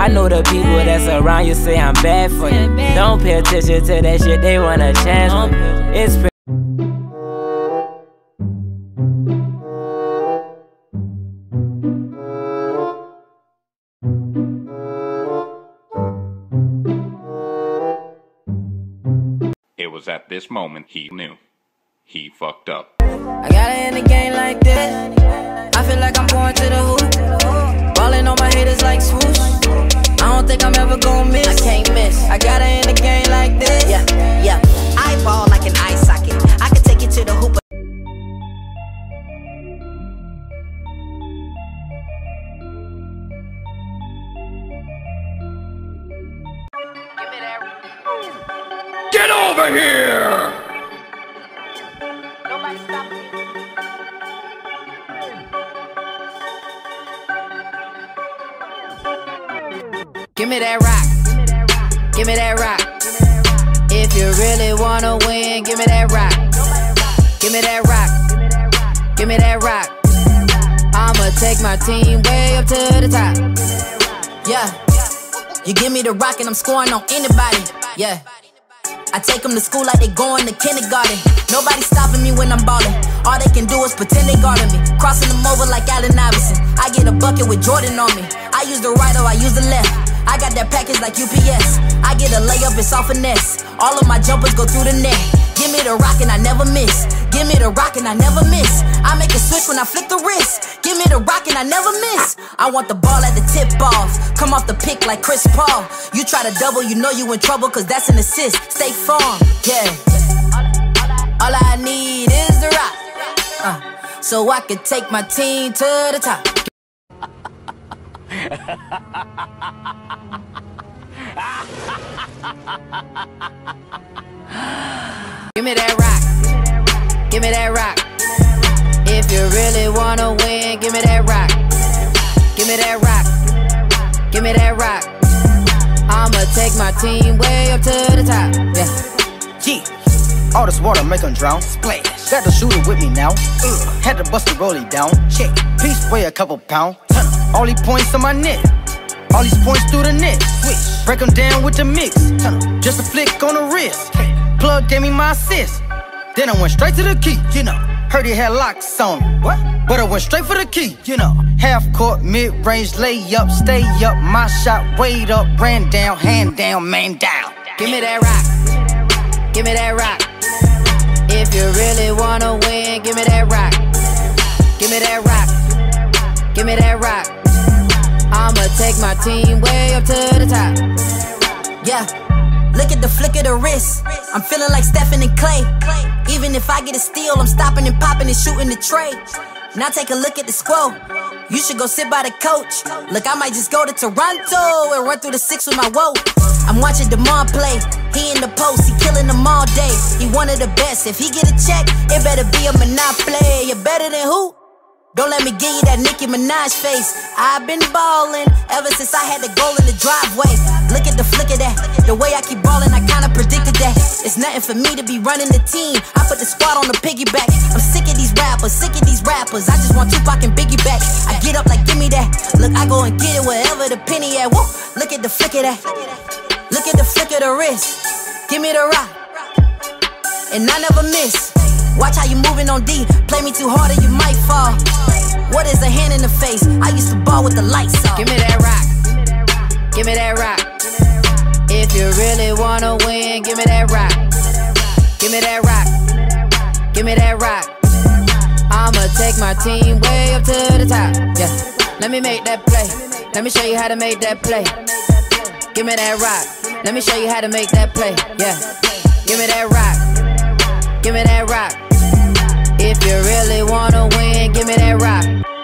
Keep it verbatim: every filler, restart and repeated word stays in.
I know the people that's around you say I'm bad for you. Don't pay attention to that shit, they want a chance on you. It's pretty. It was at this moment he knew. He fucked up. I gotta end the game like this. I feel like I'm going to the hoop. Ballin' on my haters like swoosh. I don't think I'm ever gonna miss. I can't miss. I gotta end the game like this. Yeah, yeah. I ball like an eye socket. I can take it to the hoop. Get over here! Nobody stop me. Give me that rock. Give me that rock. If you really wanna win, give me that rock. Give me that rock. Give me that rock. I'ma take my team way up to the top. Yeah. You give me the rock and I'm scoring on anybody. Yeah. I take them to school like they going to kindergarten. Nobody stopping me when I'm ballin'. All they can do is pretend they guarding me. Crossing them over like Allen Iverson. I get a bucket with Jordan on me. I use the right or I use the left. I got that package like U P S. I get a layup, it's all finesse. All of my jumpers go through the net. Give me the rock and I never miss. Give me the rock and I never miss. I make a switch when I flick the wrist. Give me the rock and I never miss. I want the ball at the tip off. Come off the pick like Chris Paul. You try to double, you know you in trouble, cause that's an assist. Stay firm, yeah. All I need is the rock, uh, so I can take my team to the top. Give me that rock. Give me that rock. If you really wanna win, give me that rock. Give me that rock. Give me that rock. I'ma take my team way up to the top. Yeah. Gee. All this water make 'em drown. Splash. Got the shooter with me now. Ugh. Had to bust the rollie down. Check. Piece weigh a couple pounds. All these points on my net. All these points through the net. Switch. Break 'em down with the mix. Just a flick on the wrist. Plug gave me my assist. Then I went straight to the key, you know. Heard he had locks on me. What? But I went straight for the key, you know. Half court, mid-range, layup, stay up. My shot, weight up, ran down, hand down, man down. Give me that rock. Give me that rock. If you really wanna win, give me that rock. Give me that rock. Give me that rock. I'ma take my team way up to the top. Yeah, look at the flick of the wrist. I'm feeling like Steph and Clay. Even if I get a steal, I'm stopping and popping and shooting the tray. Now take a look at the squad. You should go sit by the coach. Look, I might just go to Toronto and run through the six with my woe. I'm watching DeMar play. He in the post, he killing them all day. He one of the best. If he get a check, it better be a monopoly. You better than who? Don't let me give you that Nicki Minaj face. I've been ballin' ever since I had the goal in the driveway. Look at the flick of that. The way I keep ballin', I kinda predicted that. It's nothing for me to be running the team. I put the squad on the piggyback. I'm sick of these rappers, sick of these rappers. I just want Tupac and Biggie back. I get up like, give me that. Look, I go and get it wherever the penny at. Woo! Look at the flick of that. Look at the flick of the wrist. Give me the rock. And I never miss. Watch how you moving on D. Play me too hard or you might fall. What is a hand in the face? I used to ball with the lights off. Give me that rock. Give me that rock. If you really wanna win, give me that rock. Give me that rock. Give me that rock. I'ma take my team way up to the top. Yeah. Let me make that play. Let me show you how to make that play. Give me that rock. Let me show you how to make that play. Yeah. Give me that rock. Give me that rock. If you really wanna win, give me that rock.